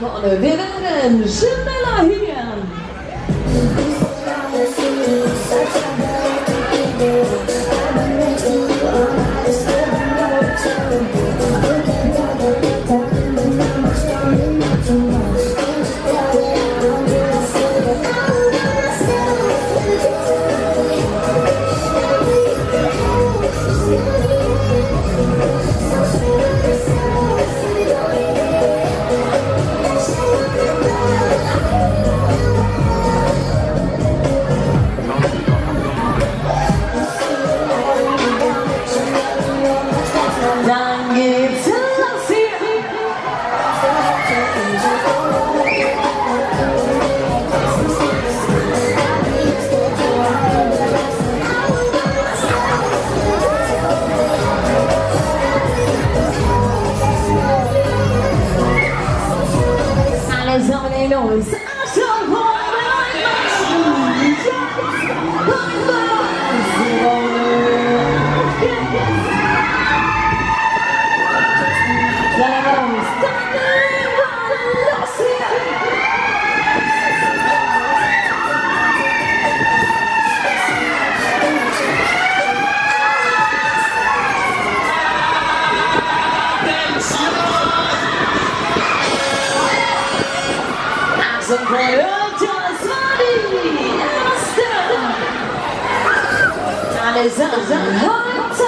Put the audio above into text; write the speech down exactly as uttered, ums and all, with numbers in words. Madonna, weer een Jamila hier. Is that